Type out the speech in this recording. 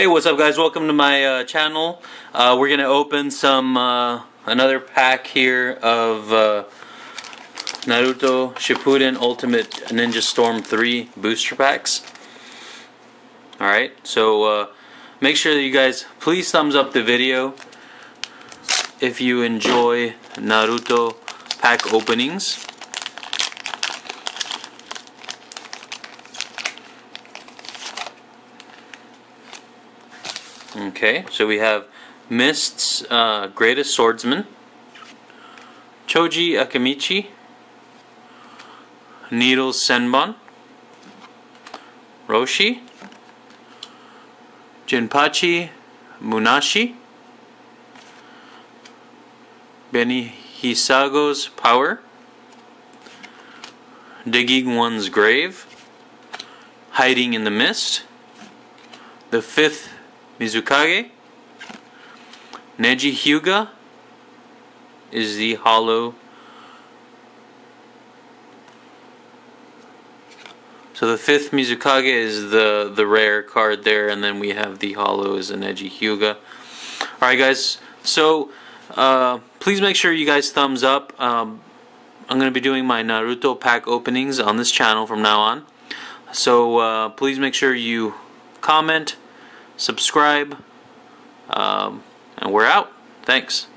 Hey, what's up guys, welcome to my channel. We're going to open some another pack here of Naruto Shippuden Ultimate Ninja Storm 3 booster packs. Alright, so make sure that you guys please thumbs up the video if you enjoy Naruto pack openings. Okay, so we have Mist's Greatest Swordsman, Choji Akimichi, Needle Senbon, Roshi, Jinpachi Munashi, Benihisago's Power, Digging One's Grave, Hiding in the Mist, the Fifth Mizukage, Neji Hyuga is the hollow. So the fifth Mizukage is the rare card there, and then we have the hollow is a Neji Hyuga. Alright guys, so please make sure you guys thumbs up. I'm going to be doing my Naruto pack openings on this channel from now on. So please make sure you comment, subscribe, and we're out. Thanks.